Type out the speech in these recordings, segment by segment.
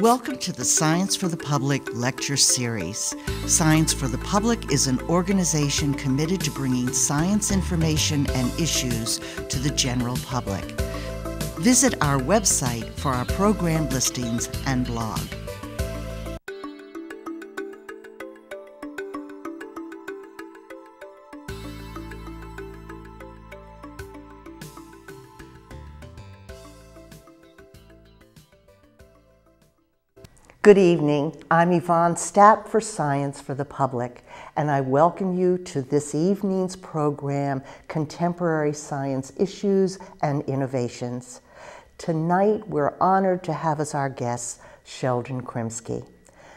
Welcome to the Science for the Public lecture series. Science for the Public is an organization committed to bringing science information and issues to the general public. Visit our website for our program listings and blog. Good evening. I'm Yvonne Stapp for Science for the Public, and I welcome you to this evening's program, Contemporary Science Issues and Innovations. Tonight, we're honored to have as our guest, Sheldon Krimsky.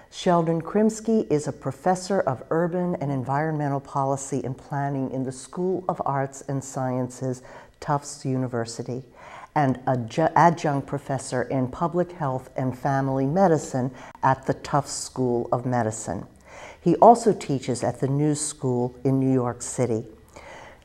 Sheldon Krimsky is a professor of urban and environmental policy and planning in the School of Arts and Sciences, Tufts University, and adjunct professor in public health and family medicine at the Tufts School of Medicine. He also teaches at the New School in New York City.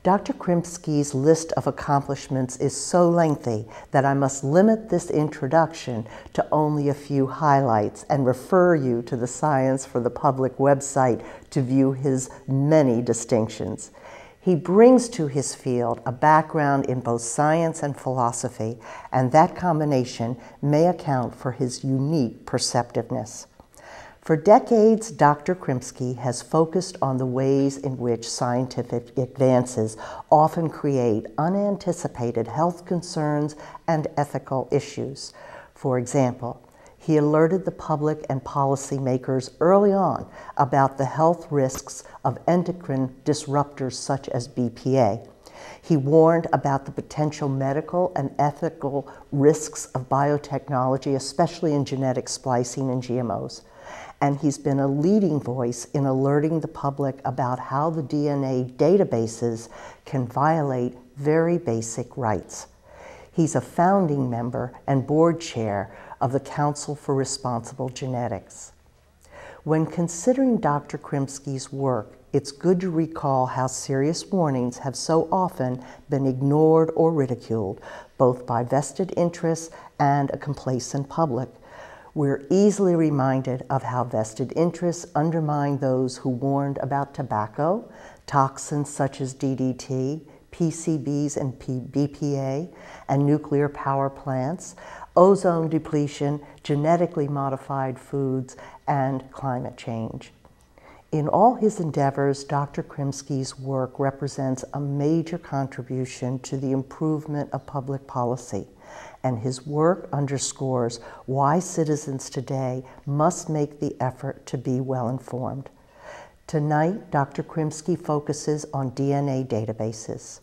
Dr. Krimsky's list of accomplishments is so lengthy that I must limit this introduction to only a few highlights and refer you to the Science for the Public website to view his many distinctions. He brings to his field a background in both science and philosophy, and that combination may account for his unique perceptiveness. For decades, Dr. Krimsky has focused on the ways in which scientific advances often create unanticipated health concerns and ethical issues. For example, he alerted the public and policymakers early on about the health risks of endocrine disruptors such as BPA. He warned about the potential medical and ethical risks of biotechnology, especially in genetic splicing and GMOs. And he's been a leading voice in alerting the public about how the DNA databases can violate very basic rights. He's a founding member and board chair of the Council for Responsible Genetics. When considering Dr. Krimsky's work, it's good to recall how serious warnings have so often been ignored or ridiculed, both by vested interests and a complacent public. We're easily reminded of how vested interests undermine those who warned about tobacco, toxins such as DDT, PCBs and BPA, and nuclear power plants, ozone depletion, genetically modified foods, and climate change. In all his endeavors, Dr. Krimsky's work represents a major contribution to the improvement of public policy, and his work underscores why citizens today must make the effort to be well-informed. Tonight, Dr. Krimsky focuses on DNA databases.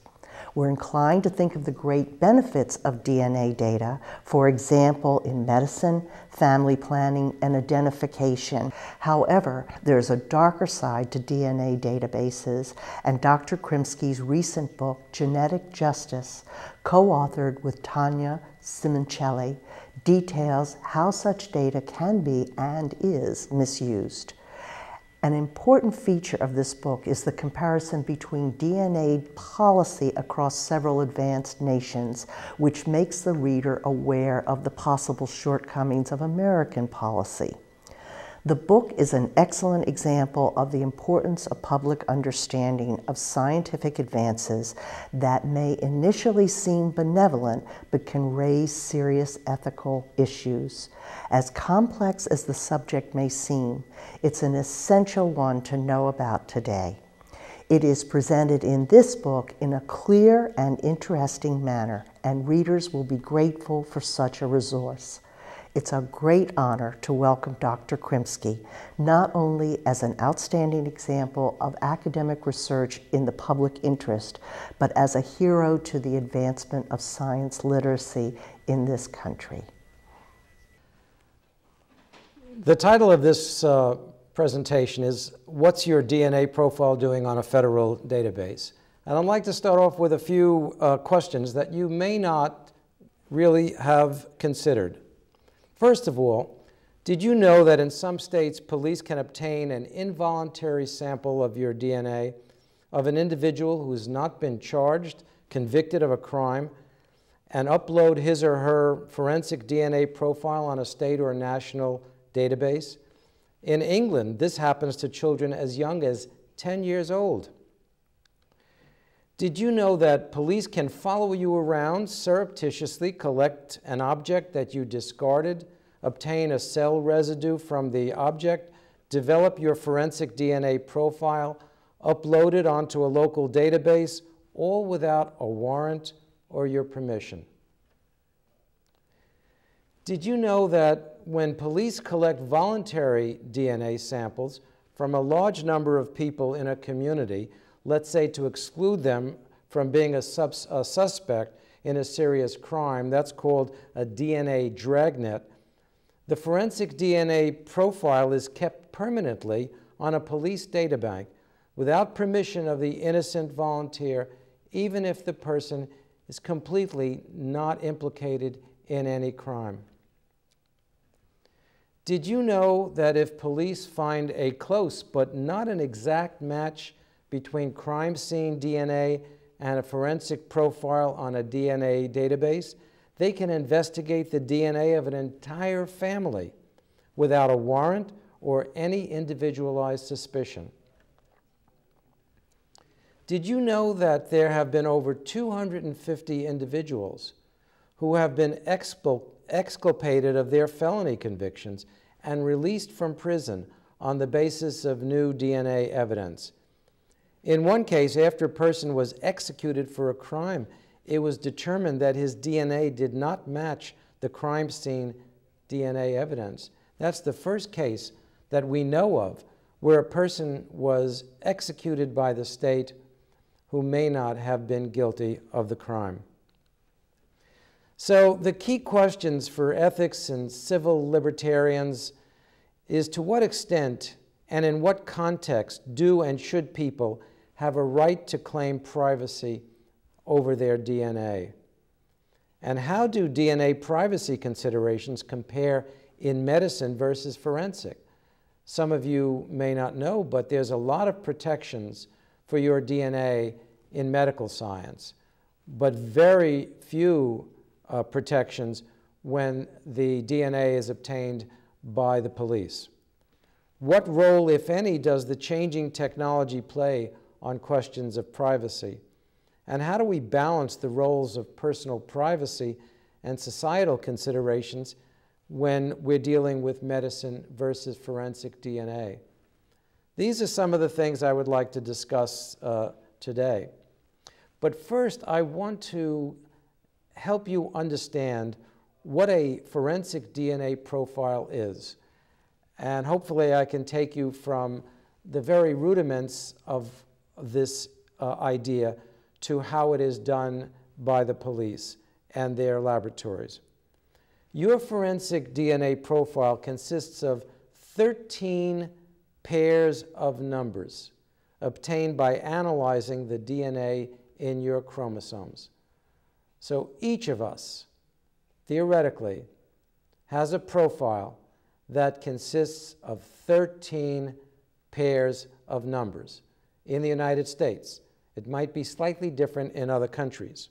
We're inclined to think of the great benefits of DNA data, for example, in medicine, family planning, and identification. However, there's a darker side to DNA databases, and Dr. Krimsky's recent book, Genetic Justice, co-authored with Tanya Simoncelli, details how such data can be and is misused. An important feature of this book is the comparison between DNA policy across several advanced nations, which makes the reader aware of the possible shortcomings of American policy. The book is an excellent example of the importance of public understanding of scientific advances that may initially seem benevolent but can raise serious ethical issues. As complex as the subject may seem, it's an essential one to know about today. It is presented in this book in a clear and interesting manner, and readers will be grateful for such a resource. It's a great honor to welcome Dr. Krimsky, not only as an outstanding example of academic research in the public interest, but as a hero to the advancement of science literacy in this country. The title of this presentation is, What's Your DNA Profile Doing on a Federal Database? And I'd like to start off with a few questions that you may not really have considered. First of all, did you know that in some states, police can obtain an involuntary sample of your DNA of an individual who has not been charged, convicted of a crime, and upload his or her forensic DNA profile on a state or national database. In England, this happens to children as young as 10 years old. Did you know that police can follow you around, surreptitiously collect an object that you discarded, obtain a cell residue from the object, develop your forensic DNA profile, upload it onto a local database, all without a warrant or your permission? Did you know that when police collect voluntary DNA samples from a large number of people in a community, let's say to exclude them from being a suspect in a serious crime, that's called a DNA dragnet, the forensic DNA profile is kept permanently on a police databank without permission of the innocent volunteer, even if the person is completely not implicated in any crime. Did you know that if police find a close but not an exact match between crime scene DNA and a forensic profile on a DNA database, they can investigate the DNA of an entire family without a warrant or any individualized suspicion? Did you know that there have been over 250 individuals who have been exculpated of their felony convictions and released from prison on the basis of new DNA evidence? In one case, after a person was executed for a crime, it was determined that his DNA did not match the crime scene DNA evidence. That's the first case that we know of where a person was executed by the state who may not have been guilty of the crime. So the key questions for ethics and civil libertarians is to what extent and in what context do and should people have a right to claim privacy over their DNA? And how do DNA privacy considerations compare in medicine versus forensic? Some of you may not know, but there's a lot of protections for your DNA in medical science, but very few protections when the DNA is obtained by the police. What role, if any, does the changing technology play on questions of privacy? And how do we balance the roles of personal privacy and societal considerations when we're dealing with medicine versus forensic DNA? These are some of the things I would like to discuss today. But first, I want to help you understand what a forensic DNA profile is. And hopefully I can take you from the very rudiments of this idea to how it is done by the police and their laboratories. Your forensic DNA profile consists of 13 pairs of numbers obtained by analyzing the DNA in your chromosomes. So each of us, theoretically, has a profile that consists of 13 pairs of numbers in the United States. It might be slightly different in other countries.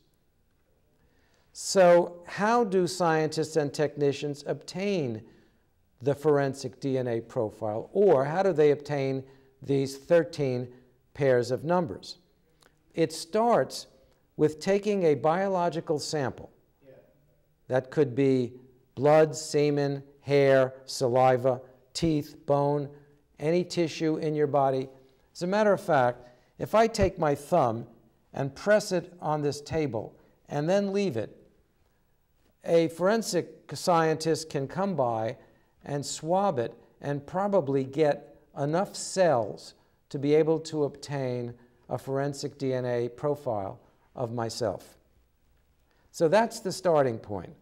So how do scientists and technicians obtain the forensic DNA profile, or how do they obtain these 13 pairs of numbers? It starts with taking a biological sample. That could be blood, semen, hair, saliva, teeth, bone, any tissue in your body. As a matter of fact, if I take my thumb and press it on this table and then leave it, a forensic scientist can come by and swab it and probably get enough cells to be able to obtain a forensic DNA profile of myself. So that's the starting point,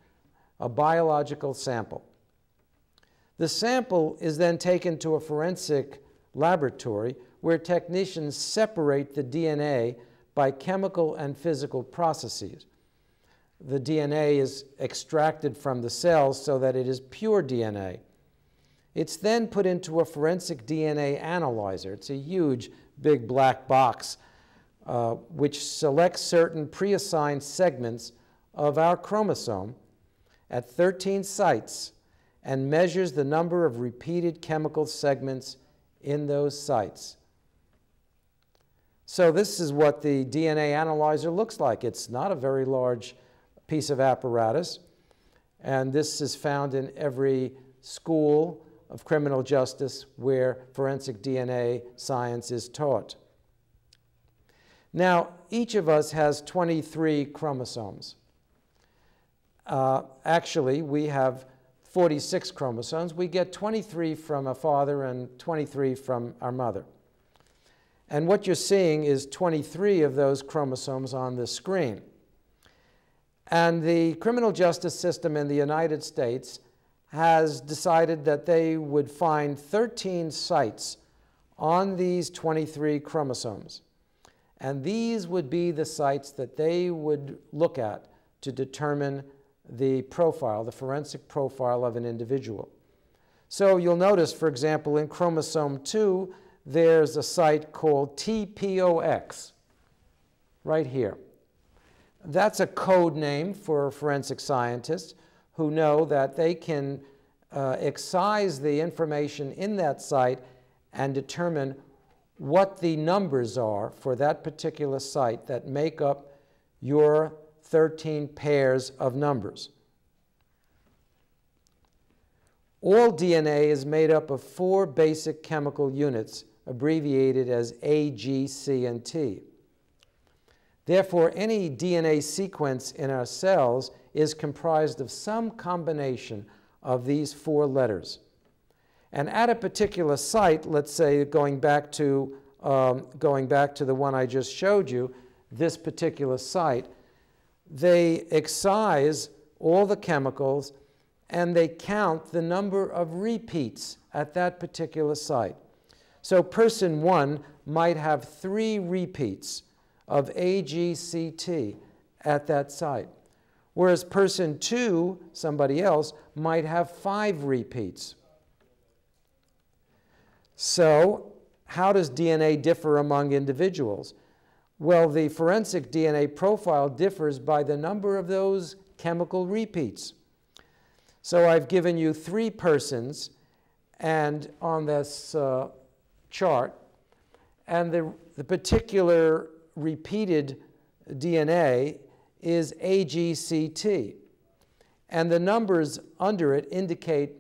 a biological sample. The sample is then taken to a forensic laboratory where technicians separate the DNA by chemical and physical processes. The DNA is extracted from the cells so that it is pure DNA. It's then put into a forensic DNA analyzer. It's a huge, big black box which selects certain pre-assigned segments of our chromosome at 13 sites and measures the number of repeated chemical segments in those sites. So this is what the DNA analyzer looks like. It's not a very large piece of apparatus, and this is found in every school of criminal justice where forensic DNA science is taught. Now, each of us has 23 chromosomes. Actually, we have 46 chromosomes. We get 23 from a father and 23 from our mother. And what you're seeing is 23 of those chromosomes on the screen. And the criminal justice system in the United States has decided that they would find 13 sites on these 23 chromosomes. And these would be the sites that they would look at to determine the profile, the forensic profile of an individual. So you'll notice, for example, in chromosome 2, there's a site called TPOX, right here. That's a code name for forensic scientists who know that they can excise the information in that site and determine what the numbers are for that particular site that make up your 13 pairs of numbers. All DNA is made up of 4 basic chemical units, abbreviated as A, G, C, and T. Therefore, any DNA sequence in our cells is comprised of some combination of these 4 letters. And at a particular site, let's say going back to the one I just showed you, this particular site, they excise all the chemicals and they count the number of repeats at that particular site. So person 1 might have 3 repeats of AGCT at that site, whereas person 2, somebody else, might have 5 repeats. So how does DNA differ among individuals? Well, the forensic DNA profile differs by the number of those chemical repeats. So I've given you 3 persons and on this chart, and the particular repeated DNA is AGCT, and the numbers under it indicate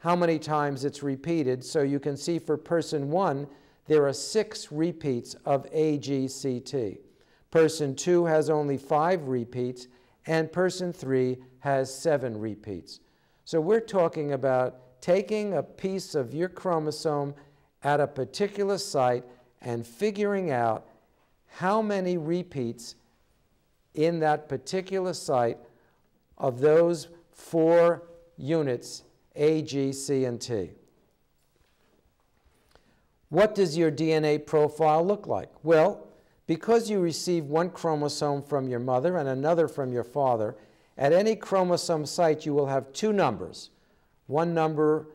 how many times it's repeated. So you can see for person 1, there are 6 repeats of AGCT. Person 2 has only 5 repeats, and person 3 has 7 repeats. So we're talking about taking a piece of your chromosome at a particular site and figuring out how many repeats in that particular site of those 4 units, A, G, C, and T. What does your DNA profile look like? Well, because you receive 1 chromosome from your mother and another from your father, at any chromosome site you will have 2 numbers. 1 number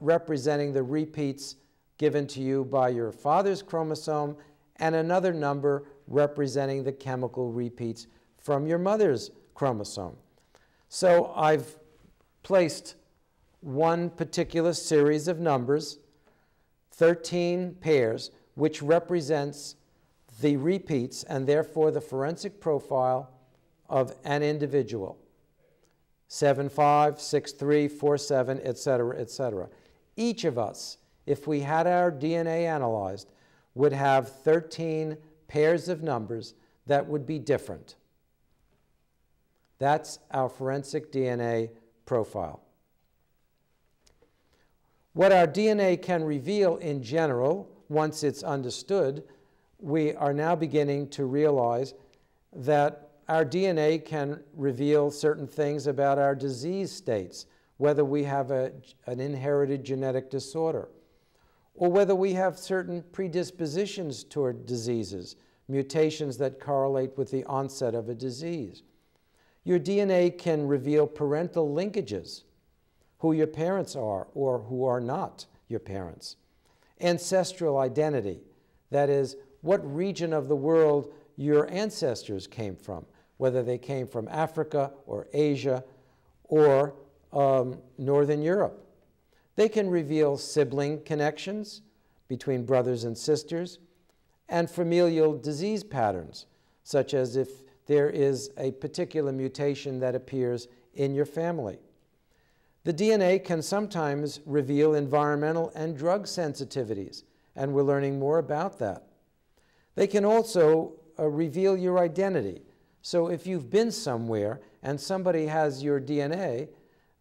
representing the repeats given to you by your father's chromosome, and another number representing the chemical repeats from your mother's chromosome. So I've placed 1 particular series of numbers, 13 pairs, which represents the repeats and therefore the forensic profile of an individual. 7, 5, 6, 3, 4, 7, etc., etc. Each of us, if we had our DNA analyzed, would have 13 pairs of numbers that would be different. That's our forensic DNA profile. What our DNA can reveal in general, once it's understood, we are now beginning to realize that our DNA can reveal certain things about our disease states, whether we have an inherited genetic disorder, or whether we have certain predispositions toward diseases, mutations that correlate with the onset of a disease. Your DNA can reveal parental linkages, who your parents are or who are not your parents. Ancestral identity, that is, what region of the world your ancestors came from, whether they came from Africa or Asia or Northern Europe. They can reveal sibling connections between brothers and sisters and familial disease patterns, such as if there is a particular mutation that appears in your family. The DNA can sometimes reveal environmental and drug sensitivities, and we're learning more about that. They can also reveal your identity. So if you've been somewhere and somebody has your DNA,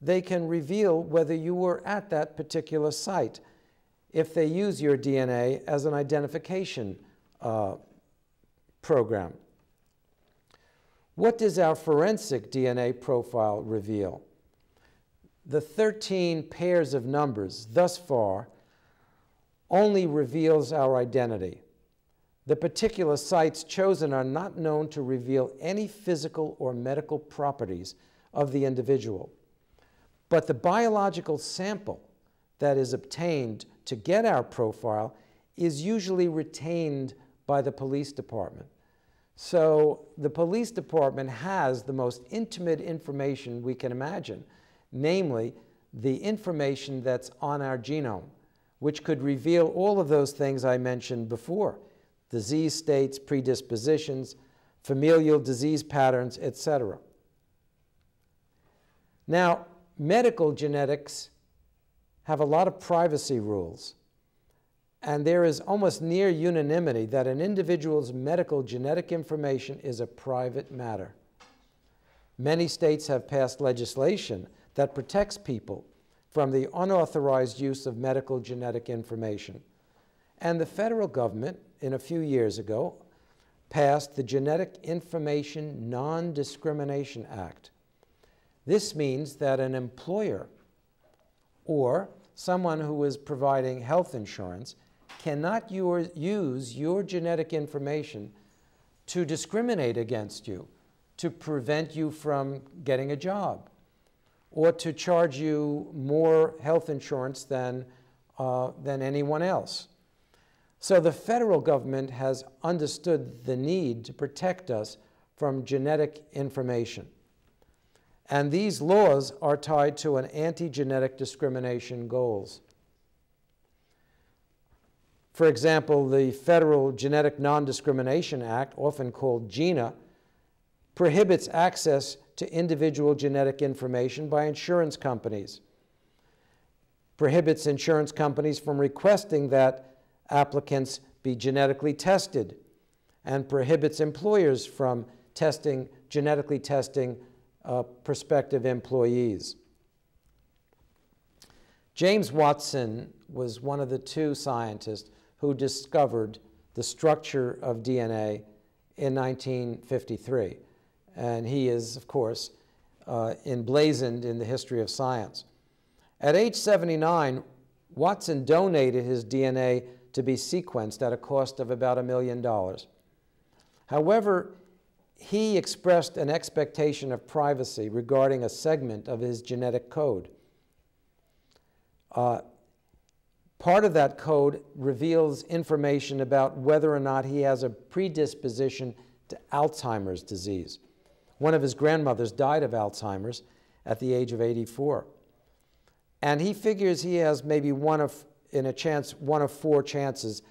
they can reveal whether you were at that particular site if they use your DNA as an identification program. What does our forensic DNA profile reveal? The 13 pairs of numbers thus far only reveals our identity. The particular sites chosen are not known to reveal any physical or medical properties of the individual. But the biological sample that is obtained to get our profile is usually retained by the police department. So the police department has the most intimate information we can imagine, namely the information that's on our genome, which could reveal all of those things I mentioned before: disease states, predispositions, familial disease patterns, etc. Now, medical genetics have a lot of privacy rules, and there is almost near unanimity that an individual's medical genetic information is a private matter. Many states have passed legislation that protects people from the unauthorized use of medical genetic information. And the federal government, in a few years ago, passed the Genetic Information Non-Discrimination Act. This means that an employer or someone who is providing health insurance cannot use your genetic information to discriminate against you, to prevent you from getting a job, or to charge you more health insurance than anyone else. So the federal government has understood the need to protect us from genetic information. And these laws are tied to an anti-genetic discrimination goals. For example, the Federal Genetic Non-Discrimination Act, often called GINA, prohibits access to individual genetic information by insurance companies, prohibits insurance companies from requesting that applicants be genetically tested, and prohibits employers from testing, genetically testing prospective employees. James Watson was one of the two scientists who discovered the structure of DNA in 1953. And he is, of course, emblazoned in the history of science. At age 79, Watson donated his DNA to be sequenced at a cost of about $1 million. However, he expressed an expectation of privacy regarding a segment of his genetic code. Part of that code reveals information about whether or not he has a predisposition to Alzheimer's disease. One of his grandmothers died of Alzheimer's at the age of 84. And he figures he has maybe one of four chances,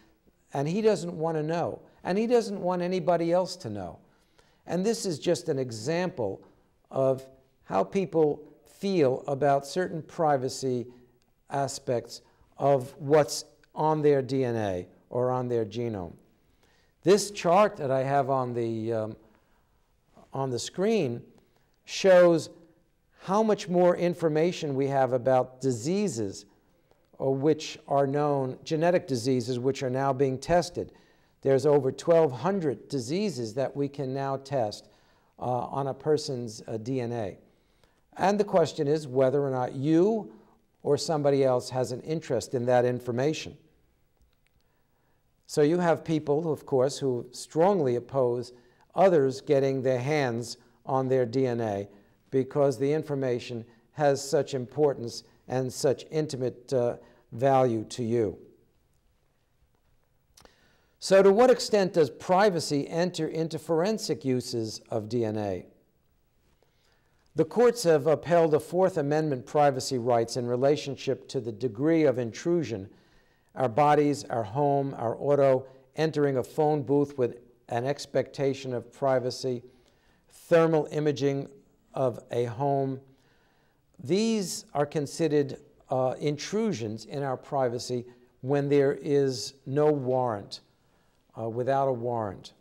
and he doesn't want to know. And he doesn't want anybody else to know. And this is just an example of how people feel about certain privacy aspects of what's on their DNA or on their genome. This chart that I have on the screen shows how much more information we have about diseases which are known, genetic diseases which are now being tested. There's over 1,200 diseases that we can now test on a person's DNA. And the question is whether or not you or somebody else has an interest in that information. So you have people, of course, who strongly oppose others getting their hands on their DNA because the information has such importance and such intimate value to you. So to what extent does privacy enter into forensic uses of DNA? The courts have upheld the Fourth Amendment privacy rights in relationship to the degree of intrusion, our bodies, our home, our auto, entering a phone booth with an expectation of privacy, thermal imaging of a home. These are considered intrusions in our privacy when there is no warrant, without a warrant.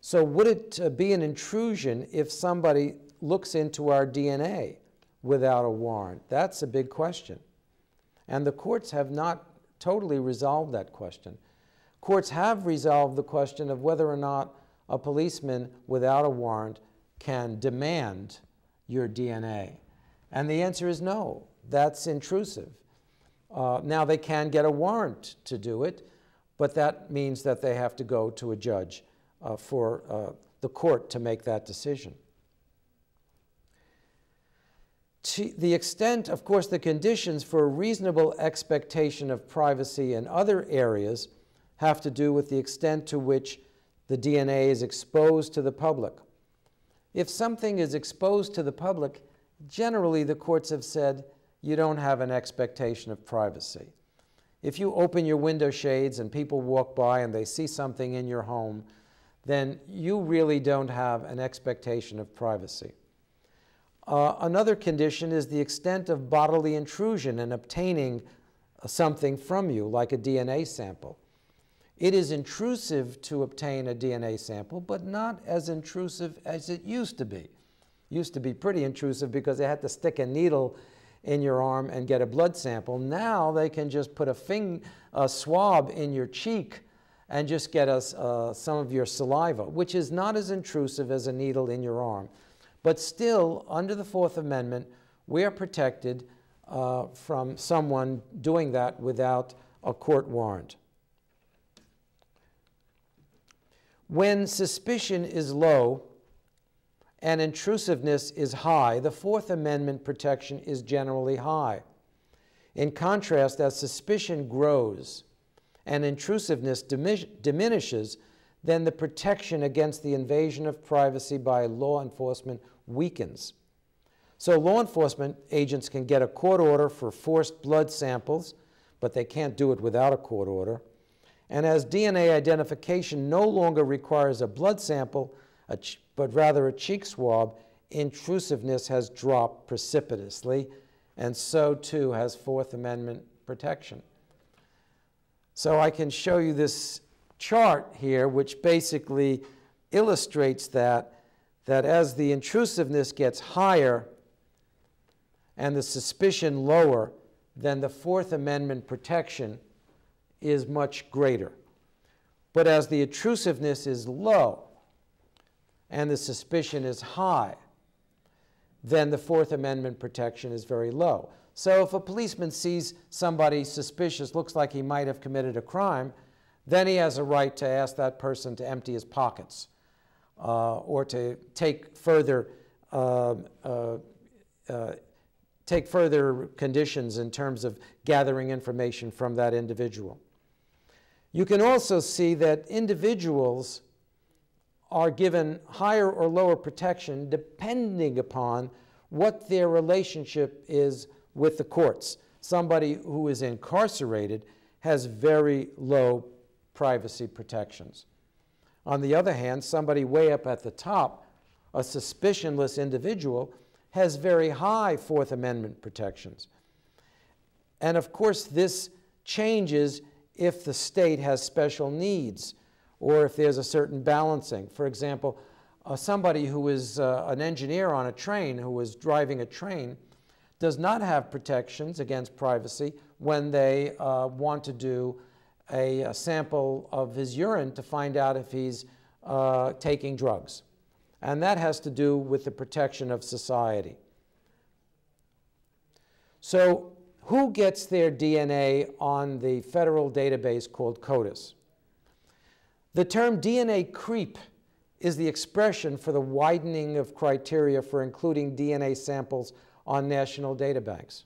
So would it be an intrusion if somebody looks into our DNA without a warrant? That's a big question. And the courts have not totally resolved that question. Courts have resolved the question of whether or not a policeman without a warrant can demand your DNA. And the answer is no, that's intrusive. Now they can get a warrant to do it, but that means that they have to go to a judge for the court to make that decision. To the extent, of course, the conditions for a reasonable expectation of privacy in other areas have to do with the extent to which the DNA is exposed to the public. If something is exposed to the public, generally the courts have said you don't have an expectation of privacy. If you open your window shades and people walk by and they see something in your home, then you really don't have an expectation of privacy. Another condition is the extent of bodily intrusion in obtaining something from you, like a DNA sample. It is intrusive to obtain a DNA sample, but not as intrusive as it used to be. It used to be pretty intrusive because they had to stick a needle in your arm and get a blood sample. Now they can just put a swab in your cheek and just get us some of your saliva, which is not as intrusive as a needle in your arm. But still, under the Fourth Amendment, we are protected from someone doing that without a court warrant. When suspicion is low and intrusiveness is high, the Fourth Amendment protection is generally high. In contrast, as suspicion grows and intrusiveness diminishes, then the protection against the invasion of privacy by law enforcement weakens. So law enforcement agents can get a court order for forced blood samples, but they can't do it without a court order. And as DNA identification no longer requires a blood sample, but rather a cheek swab, intrusiveness has dropped precipitously, and so too has Fourth Amendment protection. So I can show you this chart here, which basically illustrates that as the intrusiveness gets higher and the suspicion lower, then the Fourth Amendment protection is much greater. But as the intrusiveness is low and the suspicion is high, then the Fourth Amendment protection is very low. So if a policeman sees somebody suspicious, looks like he might have committed a crime, then he has a right to ask that person to empty his pockets or to take further conditions in terms of gathering information from that individual. You can also see that individuals are given higher or lower protection depending upon what their relationship is with the courts. Somebody who is incarcerated has very low privacy protections. On the other hand, somebody way up at the top, a suspicionless individual, has very high Fourth Amendment protections. And of course, this changes if the state has special needs or if there's a certain balancing. For example, somebody who is an engineer on a train, who is driving a train, does not have protections against privacy when they want to do a sample of his urine to find out if he's taking drugs. And that has to do with the protection of society. So who gets their DNA on the federal database called CODIS? The term DNA creep is the expression for the widening of criteria for including DNA samples on national databanks.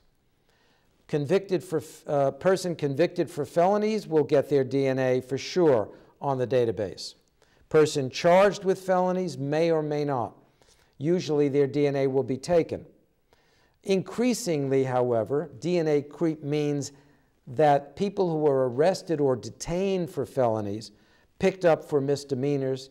A person convicted for felonies will get their DNA for sure on the database. Person charged with felonies may or may not. Usually their DNA will be taken. Increasingly, however, DNA creep means that people who were arrested or detained for felonies, picked up for misdemeanors,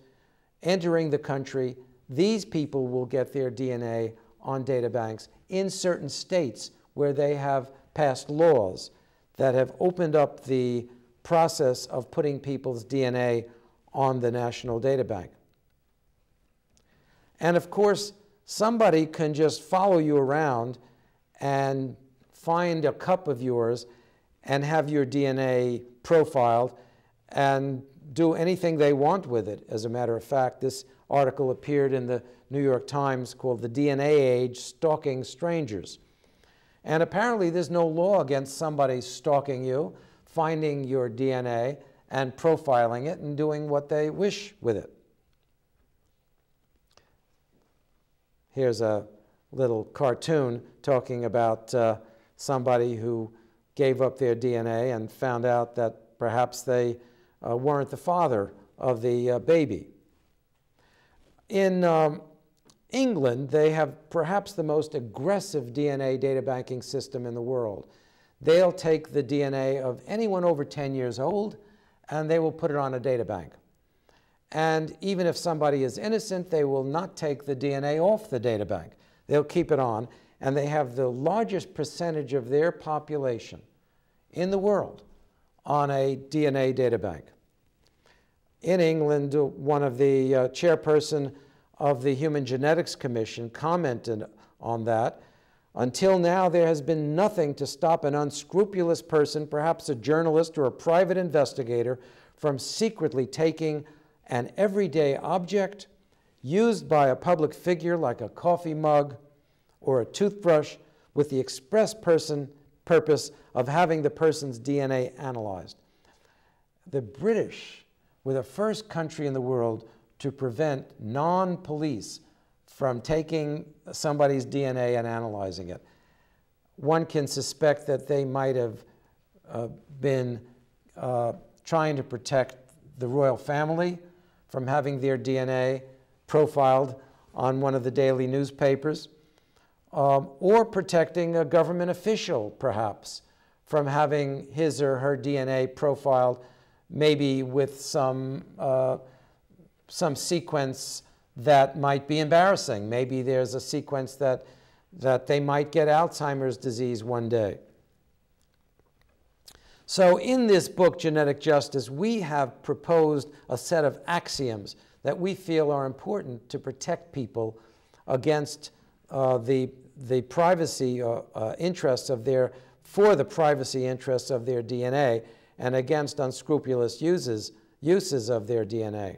entering the country, these people will get their DNA on databanks in certain states where they have passed laws that have opened up the process of putting people's DNA on the national databank. And of course, somebody can just follow you around and find a cup of yours and have your DNA profiled and do anything they want with it. As a matter of fact, this article appeared in the New York Times called "The DNA Age: Stalking Strangers." And apparently there's no law against somebody stalking you, finding your DNA and profiling it and doing what they wish with it. Here's a little cartoon talking about somebody who gave up their DNA and found out that perhaps they weren't the father of the baby. In England, they have perhaps the most aggressive DNA data banking system in the world. They'll take the DNA of anyone over 10 years old and they will put it on a data bank. And even if somebody is innocent, they will not take the DNA off the data bank. They'll keep it on, and they have the largest percentage of their population in the world on a DNA data bank. In England, one of the chairperson of the Human Genetics Commission commented on that. Until now, there has been nothing to stop an unscrupulous person, perhaps a journalist or a private investigator, from secretly taking an everyday object used by a public figure like a coffee mug or a toothbrush with the express purpose of having the person's DNA analyzed. The British were the first country in the world to prevent non-police from taking somebody's DNA and analyzing it. One can suspect that they might have been trying to protect the royal family from having their DNA profiled on one of the daily newspapers, or protecting a government official, perhaps, from having his or her DNA profiled, maybe with some sequence that might be embarrassing. Maybe there's a sequence that they might get Alzheimer's disease one day. So in this book, Genetic Justice, we have proposed a set of axioms that we feel are important to protect people against the privacy interests of their DNA and against unscrupulous uses of their DNA.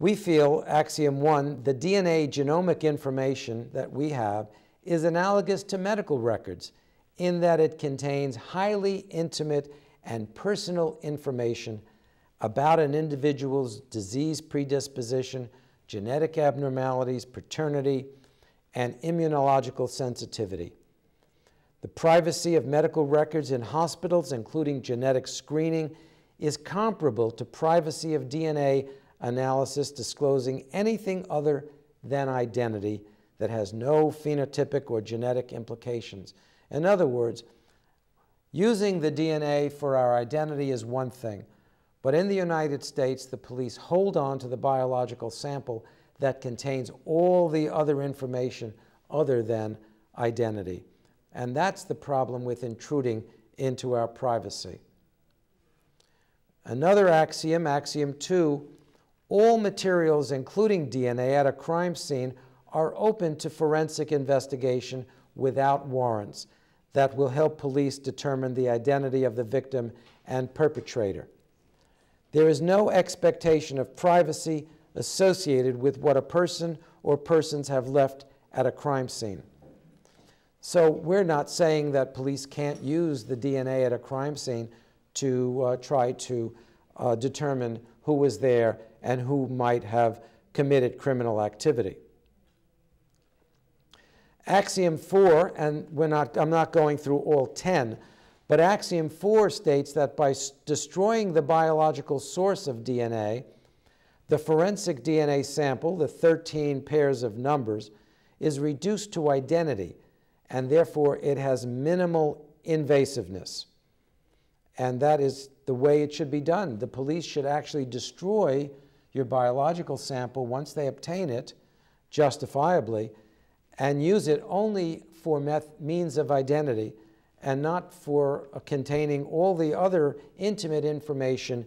We feel, axiom one, the DNA genomic information that we have is analogous to medical records in that it contains highly intimate and personal information about an individual's disease predisposition, genetic abnormalities, paternity, and immunological sensitivity. The privacy of medical records in hospitals, including genetic screening, is comparable to privacy of DNA analysis disclosing anything other than identity that has no phenotypic or genetic implications. In other words, using the DNA for our identity is one thing, but in the United States, the police hold on to the biological sample that contains all the other information other than identity. And that's the problem with intruding into our privacy. Another axiom, axiom two, all materials, including DNA, at a crime scene are open to forensic investigation without warrants. That will help police determine the identity of the victim and perpetrator. There is no expectation of privacy associated with what a person or persons have left at a crime scene. So we're not saying that police can't use the DNA at a crime scene to try to determine who was there and who might have committed criminal activity. Axiom 4, and I'm not going through all 10, but Axiom 4 states that by destroying the biological source of DNA, the forensic DNA sample, the 13 pairs of numbers, is reduced to identity, and therefore it has minimal invasiveness. And that is the way it should be done. The police should actually destroy your biological sample once they obtain it, justifiably, and use it only for means of identity and not for containing all the other intimate information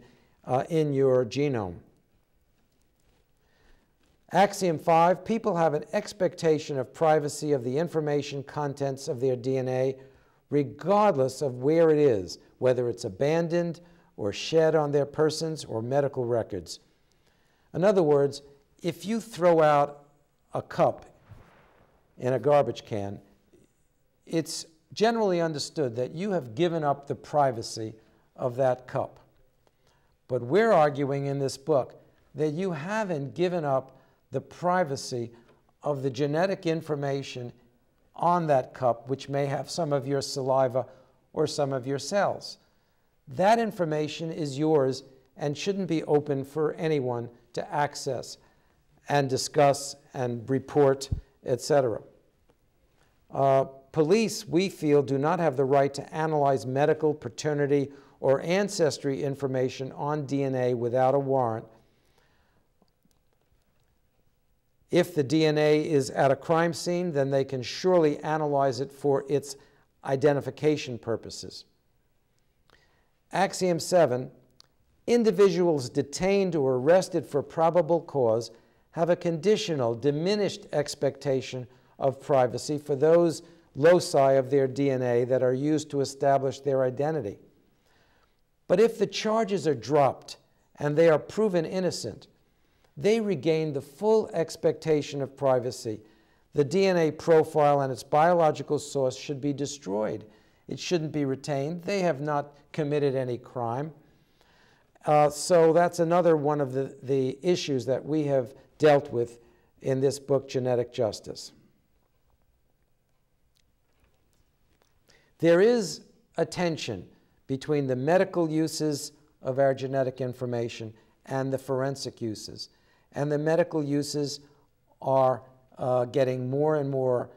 in your genome. Axiom 5, people have an expectation of privacy of the information contents of their DNA, regardless of where it is, whether it's abandoned or shed on their persons or medical records. In other words, if you throw out a cup in a garbage can, it's generally understood that you have given up the privacy of that cup. But we're arguing in this book that you haven't given up the privacy of the genetic information on that cup, which may have some of your saliva or some of your cells. That information is yours and shouldn't be open for anyone to access and discuss and report, etc. Police, we feel, do not have the right to analyze medical, paternity, or ancestry information on DNA without a warrant. If the DNA is at a crime scene, then they can surely analyze it for its identification purposes. Axiom 7, individuals detained or arrested for probable cause have a conditional, diminished expectation of privacy for those loci of their DNA that are used to establish their identity. But if the charges are dropped and they are proven innocent, they regain the full expectation of privacy. The DNA profile and its biological source should be destroyed. It shouldn't be retained. They have not committed any crime. So that's another one of the issues that we have dealt with in this book, Genetic Justice. There is a tension between the medical uses of our genetic information and the forensic uses. And the medical uses are getting more and more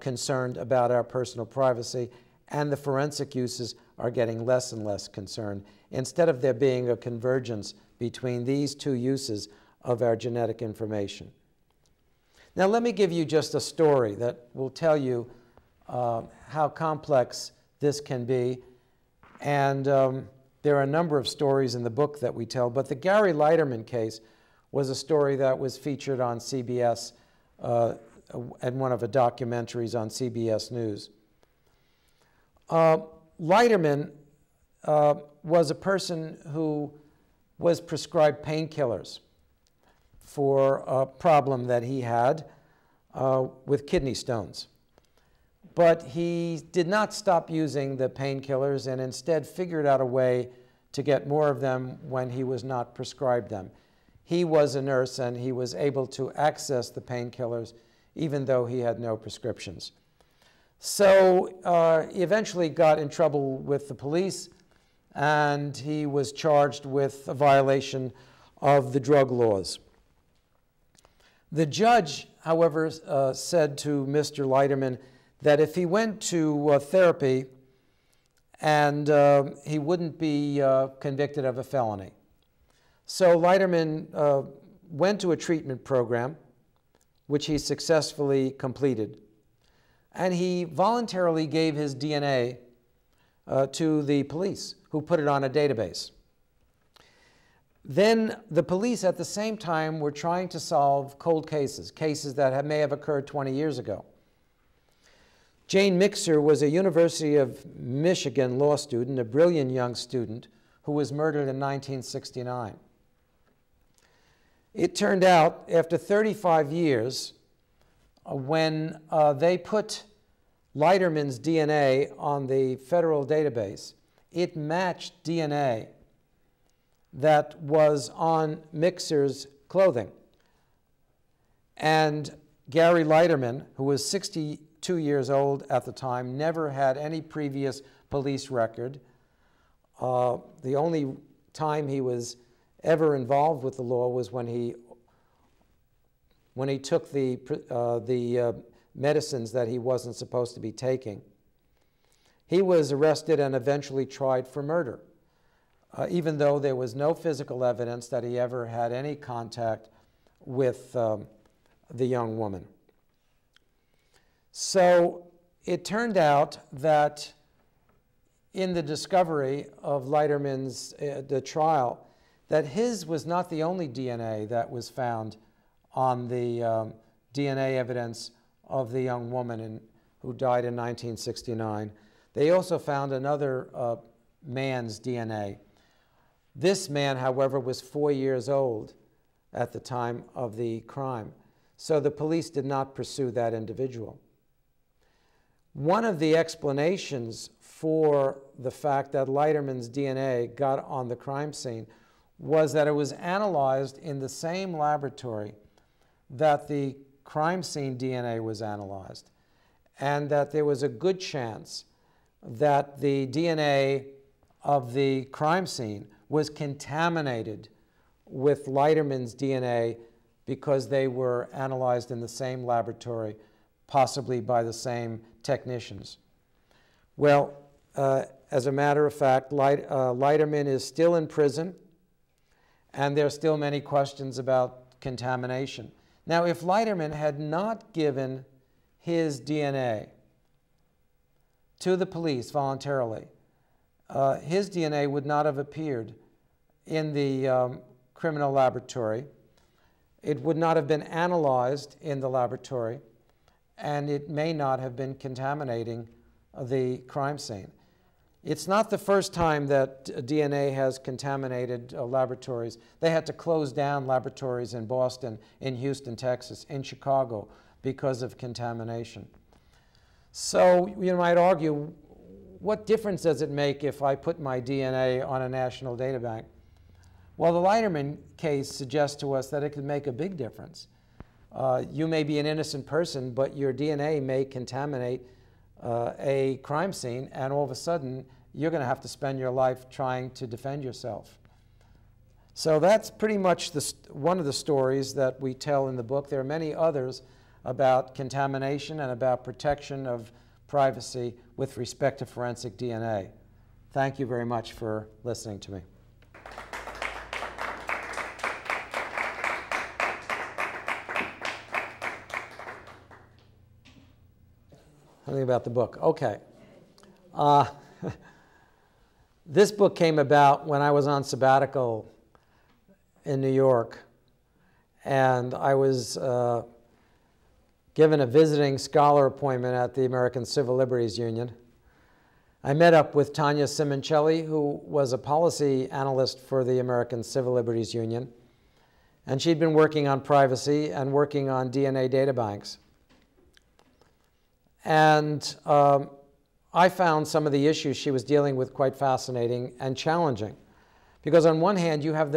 concerned about our personal privacy, and the forensic uses are getting less and less concerned, instead of there being a convergence between these two uses of our genetic information. Now let me give you just a story that will tell you how complex this can be, and there are a number of stories in the book that we tell, but the Gary Leiterman case was a story that was featured on CBS and one of the documentaries on CBS News. Leiterman was a person who was prescribed painkillers for a problem that he had with kidney stones. But he did not stop using the painkillers and instead figured out a way to get more of them when he was not prescribed them. He was a nurse and he was able to access the painkillers even though he had no prescriptions. So he eventually got in trouble with the police and he was charged with a violation of the drug laws. The judge, however, said to Mr. Leiterman that if he went to therapy and he wouldn't be convicted of a felony. So Leiterman went to a treatment program, which he successfully completed. And he voluntarily gave his DNA to the police, who put it on a database. Then the police at the same time were trying to solve cold cases, cases that may have occurred 20 years ago. Jane Mixer was a University of Michigan law student, a brilliant young student, who was murdered in 1969. It turned out, after 35 years, when they put Leiterman's DNA on the federal database, it matched DNA that was on Mixer's clothing. And Gary Leiterman, who was 62 2 years old at the time, never had any previous police record. The only time he was ever involved with the law was when he took the medicines that he wasn't supposed to be taking. He was arrested and eventually tried for murder, even though there was no physical evidence that he ever had any contact with the young woman. So it turned out that in the discovery of Leiterman's the trial, that his was not the only DNA that was found on the DNA evidence of the young woman who died in 1969. They also found another man's DNA. This man, however, was 4 years old at the time of the crime, so the police did not pursue that individual. One of the explanations for the fact that Leiterman's DNA got on the crime scene was that it was analyzed in the same laboratory that the crime scene DNA was analyzed, and that there was a good chance that the DNA of the crime scene was contaminated with Leiterman's DNA because they were analyzed in the same laboratory, possibly by the same technicians. Well, as a matter of fact, Leiterman is still in prison, and there are still many questions about contamination. Now, if Leiterman had not given his DNA to the police voluntarily, his DNA would not have appeared in the criminal laboratory. It would not have been analyzed in the laboratory, and it may not have been contaminating the crime scene. It's not the first time that DNA has contaminated laboratories. They had to close down laboratories in Boston, in Houston, Texas, in Chicago because of contamination. So you might argue, what difference does it make if I put my DNA on a national data bank? Well, the Leiterman case suggests to us that it could make a big difference. You may be an innocent person, but your DNA may contaminate a crime scene, and all of a sudden you're going to have to spend your life trying to defend yourself. So that's pretty much one of the stories that we tell in the book. There are many others about contamination and about protection of privacy with respect to forensic DNA. Thank you very much for listening to me. Something about the book. Okay. This book came about when I was on sabbatical in New York, and I was given a visiting scholar appointment at the American Civil Liberties Union. I met up with Tanya Simoncelli, who was a policy analyst for the American Civil Liberties Union, and she'd been working on privacy and working on DNA databanks. And I found some of the issues she was dealing with quite fascinating and challenging, because on one hand, you have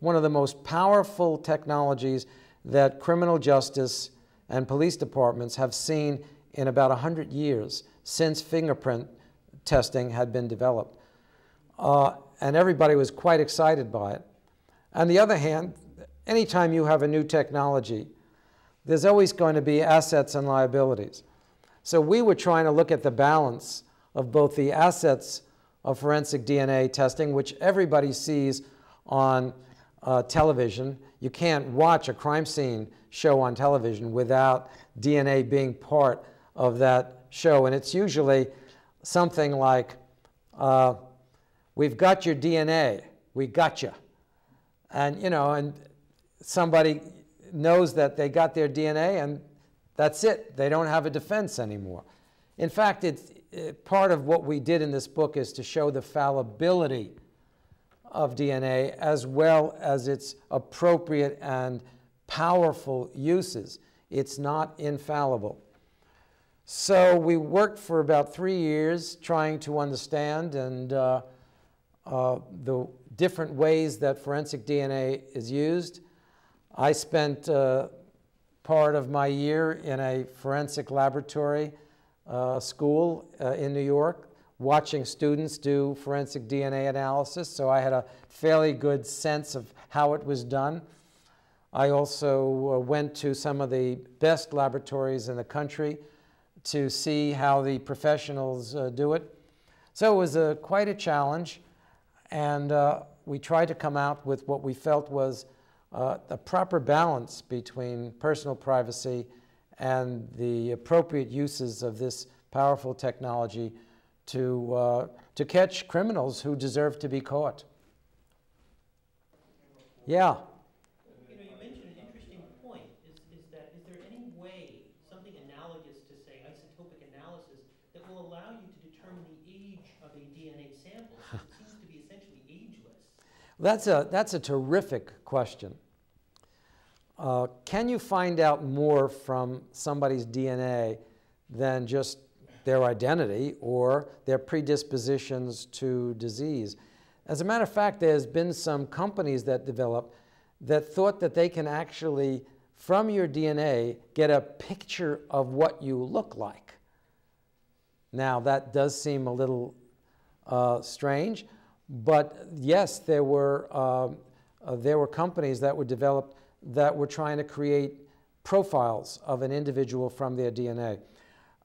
one of the most powerful technologies that criminal justice and police departments have seen in about 100 years since fingerprint testing had been developed. And everybody was quite excited by it. On the other hand, anytime you have a new technology, there's always going to be assets and liabilities. So we were trying to look at the balance of both the assets of forensic DNA testing, which everybody sees on television. You can't watch a crime scene show on television without DNA being part of that show. And it's usually something like, we've got your DNA, we got you. And, you know, and somebody knows that they got their DNA, and that's it. They don't have a defense anymore. In fact, part of what we did in this book is to show the fallibility of DNA as well as its appropriate and powerful uses. It's not infallible. So we worked for about 3 years trying to understand and the different ways that forensic DNA is used. I spent part of my year in a forensic laboratory school in New York, watching students do forensic DNA analysis, so I had a fairly good sense of how it was done. I also went to some of the best laboratories in the country to see how the professionals do it. So it was quite a challenge, and we tried to come out with what we felt was a proper balance between personal privacy and the appropriate uses of this powerful technology to catch criminals who deserve to be caught. Yeah. You know, you mentioned an interesting point, is there any way, something analogous to, say, isotopic analysis, that will allow you to determine the age of a DNA sample? It seems to be essentially ageless. That's a terrific question. Can you find out more from somebody's DNA than just their identity or their predispositions to disease? As a matter of fact, there's been some companies that developed that thought that they can actually, from your DNA, get a picture of what you look like. Now, that does seem a little strange, but yes, there were companies that were developed that were trying to create profiles of an individual from their DNA.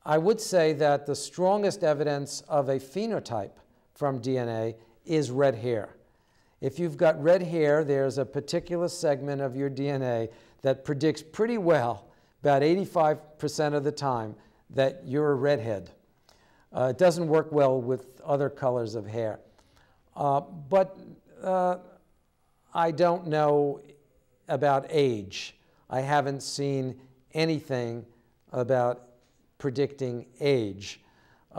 I would say that the strongest evidence of a phenotype from DNA is red hair. If you've got red hair, there's a particular segment of your DNA that predicts pretty well, about 85% of the time, that you're a redhead. It doesn't work well with other colors of hair. But I don't know about age. I haven't seen anything about predicting age.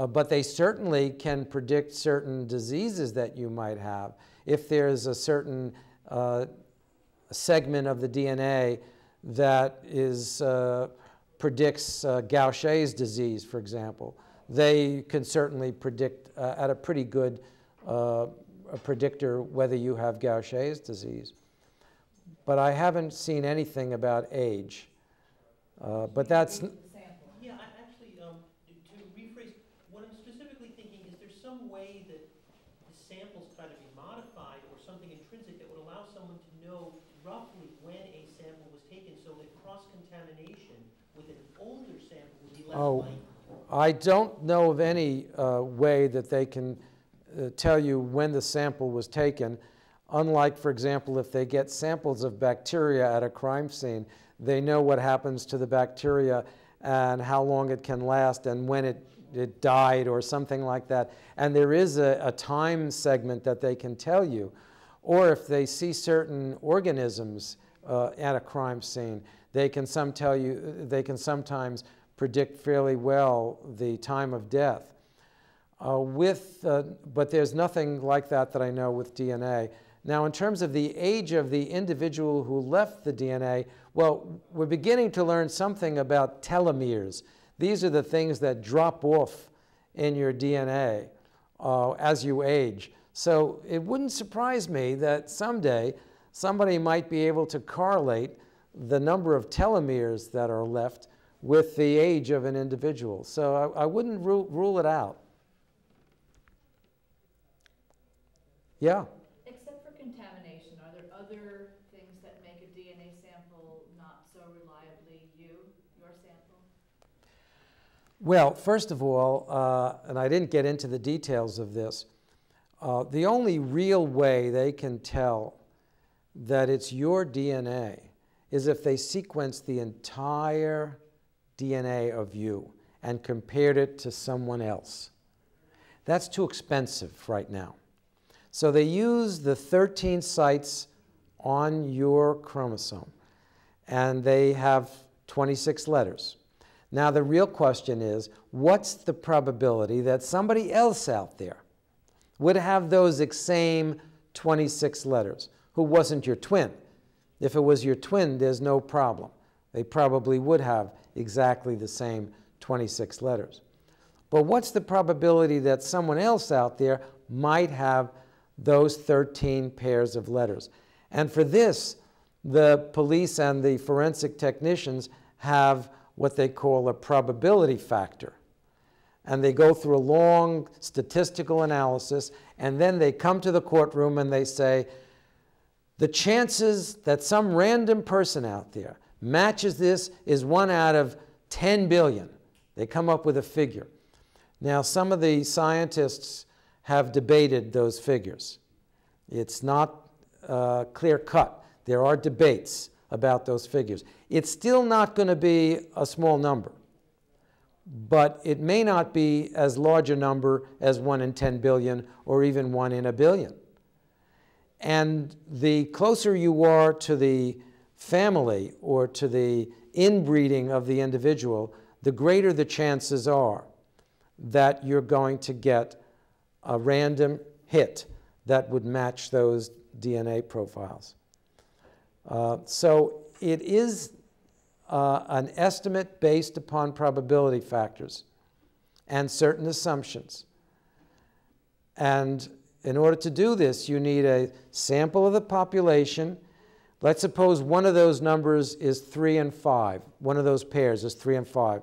But they certainly can predict certain diseases that you might have. If there's a certain segment of the DNA that is, predicts Gaucher's disease, for example, they can certainly predict at a pretty good predictor whether you have Gaucher's disease. But I haven't seen anything about age. But that's... Yeah, actually, to rephrase, what I'm specifically thinking is there some way that the samples try to be modified or something intrinsic that would allow someone to know roughly when a sample was taken so that cross-contamination with an older sample would be less likely? Oh, I don't know of any way that they can tell you when the sample was taken. Unlike, for example, if they get samples of bacteria at a crime scene, they know what happens to the bacteria and how long it can last and when it died or something like that. And there is a time segment that they can tell you. Or if they see certain organisms at a crime scene, they can sometimes predict fairly well the time of death. But there's nothing like that that I know with DNA. Now, in terms of the age of the individual who left the DNA, well, we're beginning to learn something about telomeres. These are the things that drop off in your DNA as you age. So it wouldn't surprise me that someday somebody might be able to correlate the number of telomeres that are left with the age of an individual. So I wouldn't rule it out. Yeah. Well, first of all, and I didn't get into the details of this, the only real way they can tell that it's your DNA is if they sequence the entire DNA of you and compared it to someone else. That's too expensive right now. So they use the 13 sites on your chromosome, and they have 26 letters. Now, the real question is, what's the probability that somebody else out there would have those same 26 letters who wasn't your twin? If it was your twin, there's no problem. They probably would have exactly the same 26 letters. But what's the probability that someone else out there might have those 13 pairs of letters? And for this, the police and the forensic technicians have what they call a probability factor. And they go through a long statistical analysis, and then they come to the courtroom and they say, the chances that some random person out there matches this is 1 out of 10 billion. They come up with a figure. Now, some of the scientists have debated those figures. It's not clear cut. There are debates about those figures. It's still not going to be a small number, but it may not be as large a number as 1 in 10 billion or even 1 in a billion. And the closer you are to the family or to the inbreeding of the individual, the greater the chances are that you're going to get a random hit that would match those DNA profiles. So it is an estimate based upon probability factors and certain assumptions. And in order to do this, you need a sample of the population. Let's suppose one of those numbers is 3 and 5. One of those pairs is 3 and 5.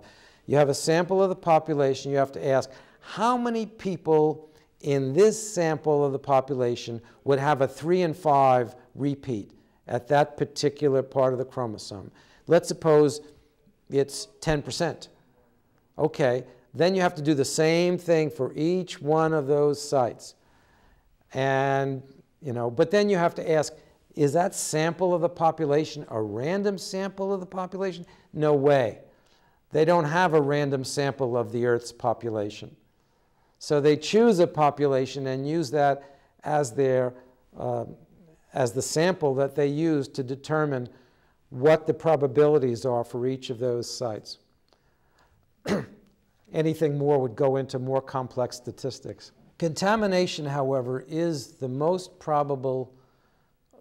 You have a sample of the population. You have to ask, how many people in this sample of the population would have a 3 and 5 repeat at that particular part of the chromosome? Let's suppose it's 10%. Okay, then you have to do the same thing for each one of those sites. And, you know, but then you have to ask, is that sample of the population a random sample of the population? No way. They don't have a random sample of the Earth's population. So they choose a population and use that as their as the sample that they use to determine what the probabilities are for each of those sites. Anything more would go into more complex statistics. Contamination, however, is the most probable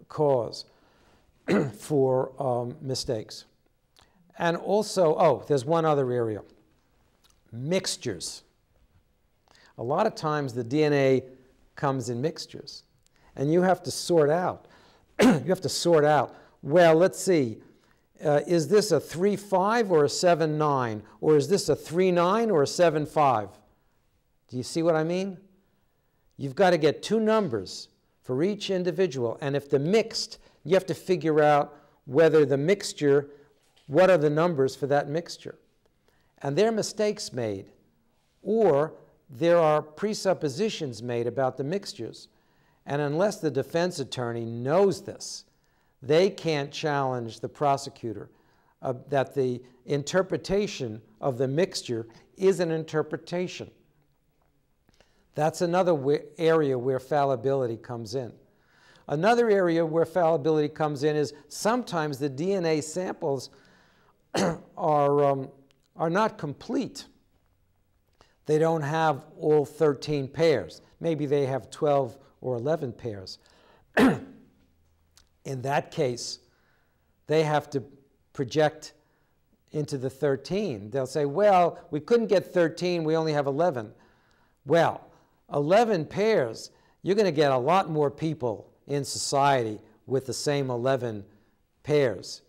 cause for mistakes. And also, oh, there's one other area, mixtures. A lot of times the DNA comes in mixtures, and you have to sort out, well, let's see, is this a 3-5 or a 7-9? Or is this a 3-9 or a 7-5? Do you see what I mean? You've got to get two numbers for each individual, and if they're mixed, you have to figure out whether the mixture, what are the numbers for that mixture? And there are mistakes made, or there are presuppositions made about the mixtures. And unless the defense attorney knows this, they can't challenge the prosecutor that the interpretation of the mixture is an interpretation. That's another area where fallibility comes in. Another area where fallibility comes in is sometimes the DNA samples are not complete. They don't have all 13 pairs. Maybe they have 12 or 11 pairs. In that case, they have to project into the 13. They'll say, well, we couldn't get 13, we only have 11. Well, 11 pairs, you're going to get a lot more people in society with the same 11 pairs,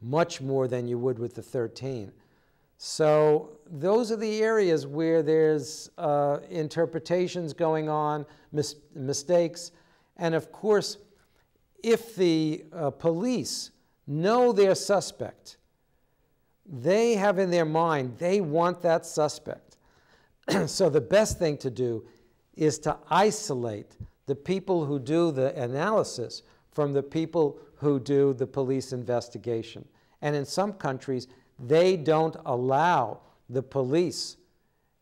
much more than you would with the 13. So those are the areas where there's interpretations going on, mistakes, and of course, if the police know their suspect, they have in their mind, they want that suspect. So the best thing to do is to isolate the people who do the analysis from the people who do the police investigation. And in some countries, they don't allow the police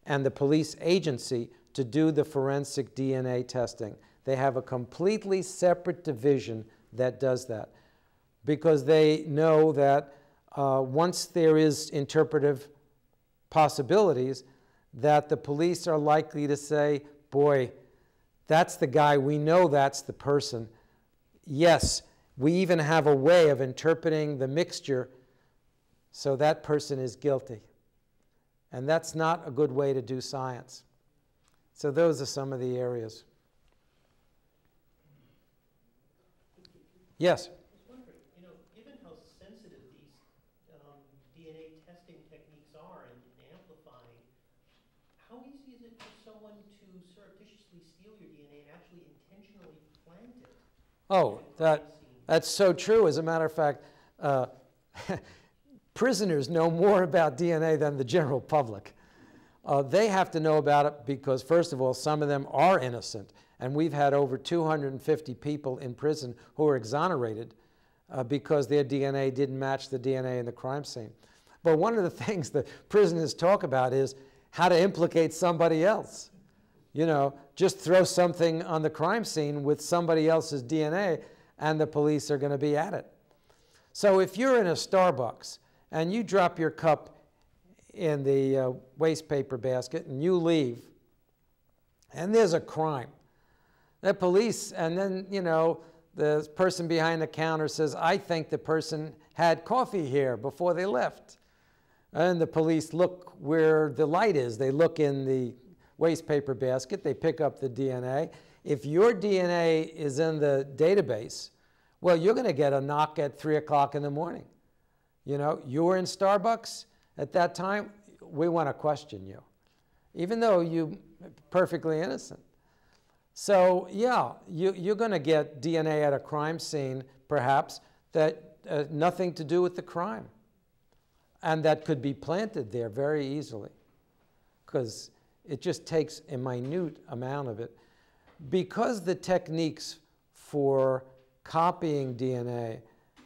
and the police agency to do the forensic DNA testing. They have a completely separate division that does that because they know that once there is interpretive possibilities, that the police are likely to say, boy, that's the guy, we know that's the person. Yes, we even have a way of interpreting the mixture, so that person is guilty. And that's not a good way to do science. So those are some of the areas. Yes? I was wondering, you know, given how sensitive these DNA Oh, that's so true. As a matter of fact, prisoners know more about DNA than the general public. They have to know about it because, first of all, some of them are innocent. And we've had over 250 people in prison who are exonerated because their DNA didn't match the DNA in the crime scene. But one of the things that prisoners talk about is how to implicate somebody else. You know, just throw something on the crime scene with somebody else's DNA and the police are going to be at it. So if you're in a Starbucks and you drop your cup in the waste paper basket and you leave, and there's a crime, the police, and then, you know, the person behind the counter says, I think the person had coffee here before they left. And the police look where the light is. They look in the waste paper basket. They pick up the DNA. If your DNA is in the database, well, you're going to get a knock at 3 o'clock in the morning. You know, you were in Starbucks at that time. We want to question you, even though you're perfectly innocent. So yeah, you're going to get DNA at a crime scene, perhaps, that nothing to do with the crime. And that could be planted there very easily, because it just takes a minute amount of it. Because the techniques for copying DNA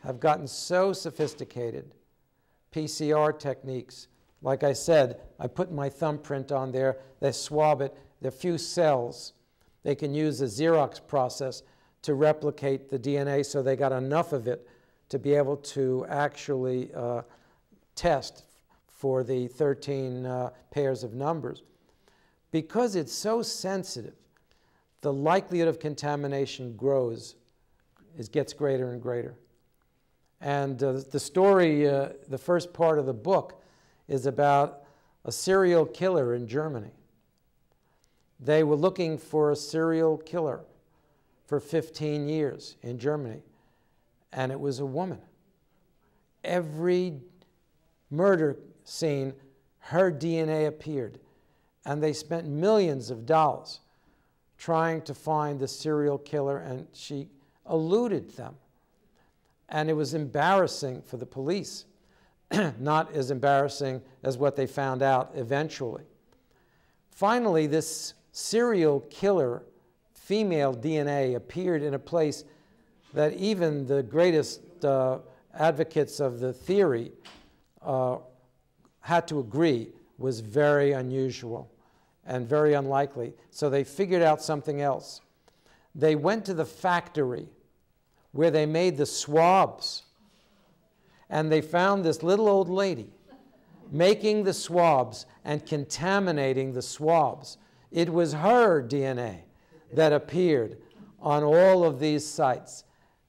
have gotten so sophisticated, PCR techniques, like I said, I put my thumbprint on there, they swab it, there are few cells. They can use a Xerox process to replicate the DNA, so they got enough of it to be able to actually test for the 13 pairs of numbers. Because it's so sensitive, the likelihood of contamination grows, it gets greater and greater. And the story, the first part of the book, is about a serial killer in Germany. They were looking for a serial killer for 15 years in Germany, and it was a woman. Every murder scene, her DNA appeared, and they spent millions of dollars trying to find the serial killer, and she eluded them. And it was embarrassing for the police, not as embarrassing as what they found out eventually. Finally, this serial killer female DNA appeared in a place that even the greatest advocates of the theory had to agree was very unusual and very unlikely. So they figured out something else. They went to the factory where they made the swabs, and they found this little old lady making the swabs and contaminating the swabs. It was her DNA that appeared on all of these sites.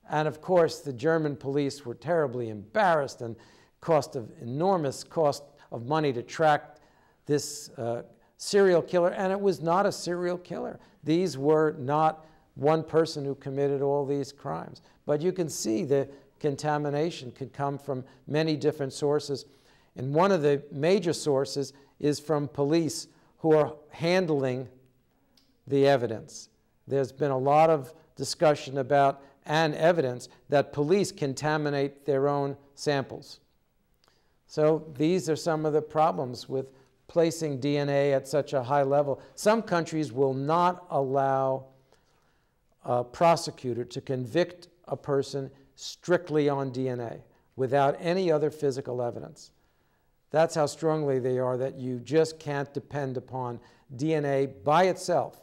And of course, the German police were terribly embarrassed, and cost of enormous cost of money to track this serial killer. And it was not a serial killer. These were not one person who committed all these crimes. But you can see the contamination could come from many different sources. And one of the major sources is from police who are handling the evidence. There's been a lot of discussion about and evidence that police contaminate their own samples. So these are some of the problems with placing DNA at such a high level. Some countries will not allow a prosecutor to convict a person strictly on DNA without any other physical evidence. That's how strongly they are, that you just can't depend upon DNA by itself.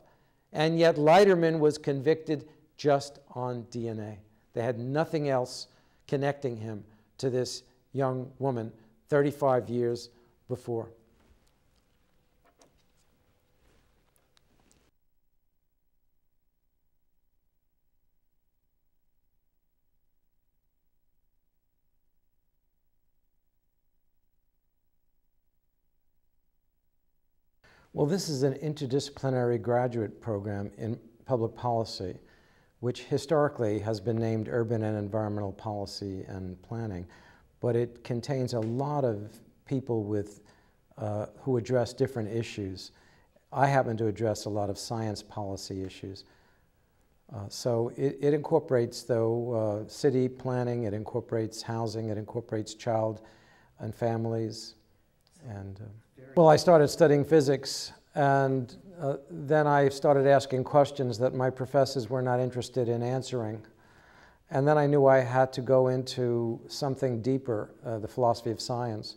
And yet Leiterman was convicted just on DNA. They had nothing else connecting him to this young woman 35 years before. Well, this is an interdisciplinary graduate program in public policy, which historically has been named Urban and Environmental Policy and Planning, but it contains a lot of people with, who address different issues. I happen to address a lot of science policy issues. So it incorporates, though, city planning, it incorporates housing, it incorporates child and families. And well, I started studying physics, and then I started asking questions that my professors were not interested in answering. And then I knew I had to go into something deeper, the philosophy of science.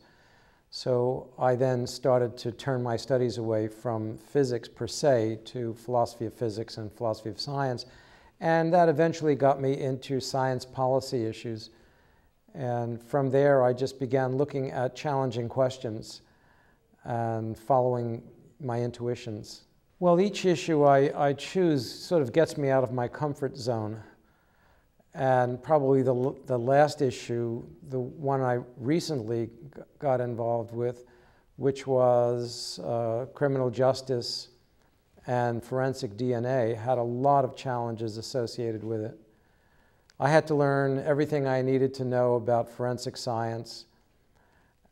So I then started to turn my studies away from physics per se to philosophy of physics and philosophy of science. And that eventually got me into science policy issues. And from there, I just began looking at challenging questions and following my intuitions. Well, each issue I choose sort of gets me out of my comfort zone. And probably the last issue, the one I recently got involved with, which was criminal justice and forensic DNA, had a lot of challenges associated with it. I had to learn everything I needed to know about forensic science,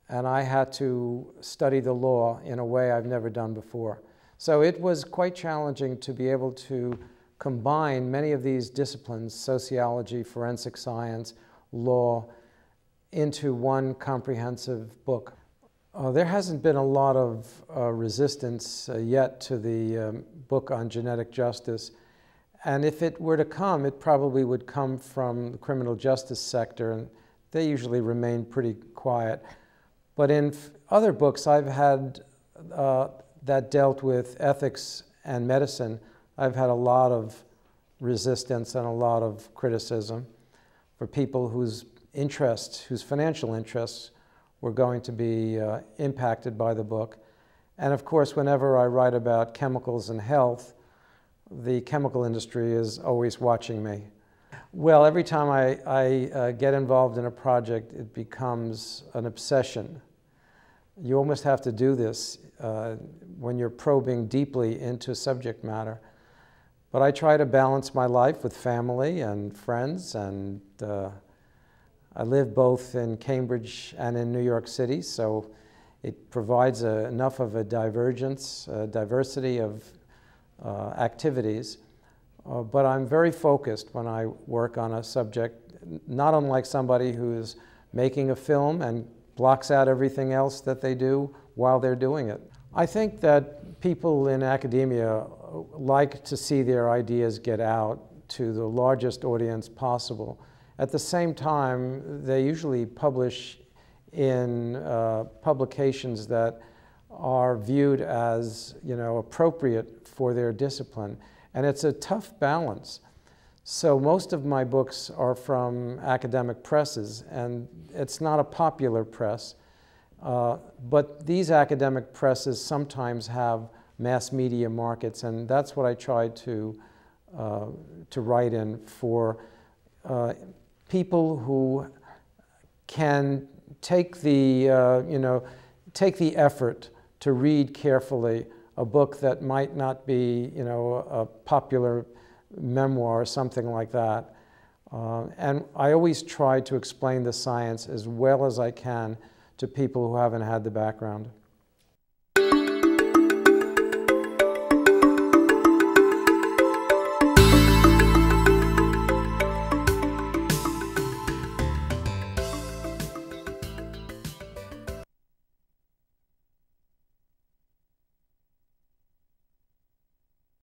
and I had to study the law in a way I've never done before. So it was quite challenging to be able to combine many of these disciplines, sociology, forensic science, law, into one comprehensive book. There hasn't been a lot of resistance yet to the book on genetic justice. And if it were to come, it probably would come from the criminal justice sector, and they usually remain pretty quiet. But in other books I've had that dealt with ethics and medicine, I've had a lot of resistance and a lot of criticism for people whose interests, whose financial interests were going to be impacted by the book. And of course, whenever I write about chemicals and health, the chemical industry is always watching me. Well, every time I get involved in a project, it becomes an obsession. You almost have to do this when you're probing deeply into subject matter. But I try to balance my life with family and friends, and I live both in Cambridge and in New York City, so it provides enough of a diversity of activities. But I'm very focused when I work on a subject, not unlike somebody who's making a film and blocks out everything else that they do while they're doing it. I think that people in academia like to see their ideas get out to the largest audience possible. At the same time, they usually publish in publications that are viewed as, you know, appropriate for their discipline. And it's a tough balance. So most of my books are from academic presses, and it's not a popular press. But these academic presses sometimes have mass media markets, and that's what I try to write in for people who can take the take the effort to read carefully a book that might not be a popular memoir or something like that. And I always try to explain the science as well as I can to people who haven't had the background.